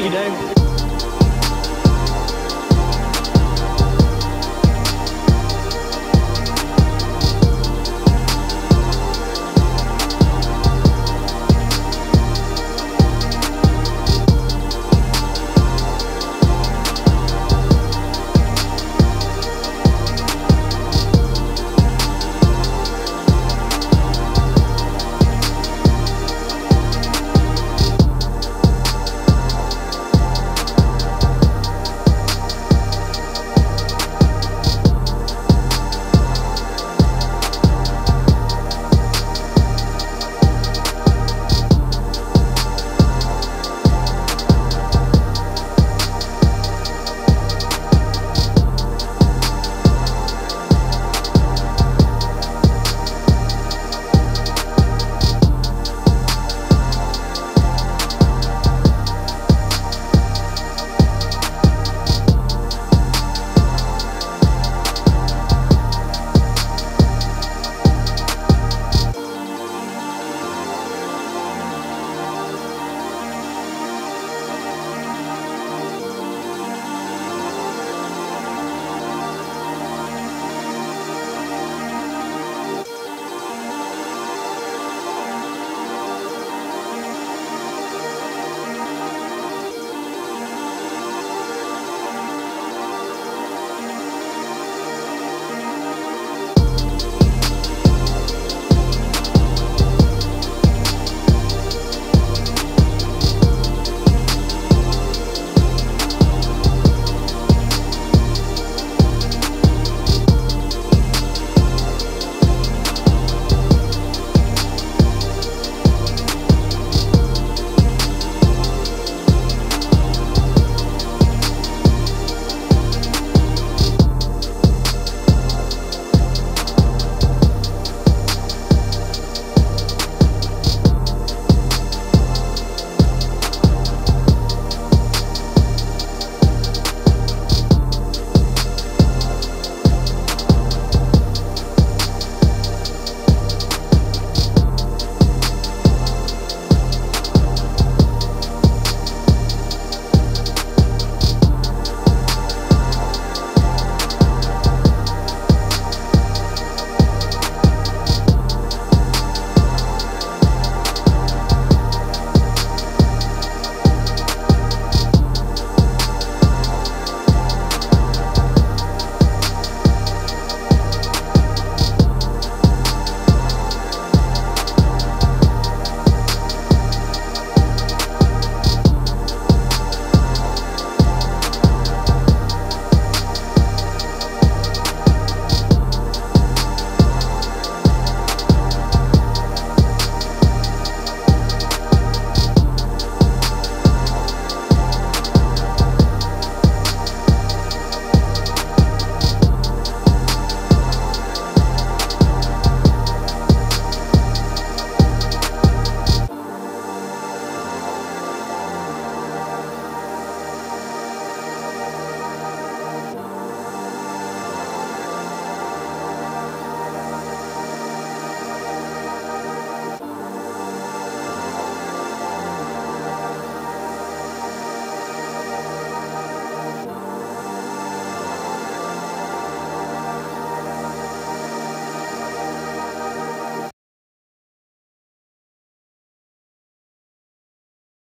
Thank you, Dave.